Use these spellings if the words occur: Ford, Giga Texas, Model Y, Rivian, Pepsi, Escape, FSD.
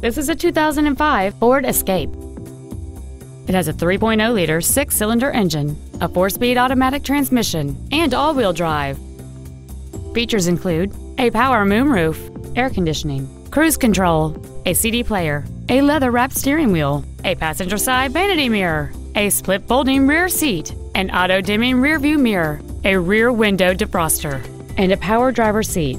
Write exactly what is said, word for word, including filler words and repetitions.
This is a two thousand five Ford Escape. It has a three point oh liter six-cylinder engine, a four-speed automatic transmission, and all-wheel drive. Features include a power moonroof, air conditioning, cruise control, a C D player, a leather-wrapped steering wheel, a passenger side vanity mirror, a split folding rear seat, an auto-dimming rearview mirror, a rear window defroster, and a power driver's seat.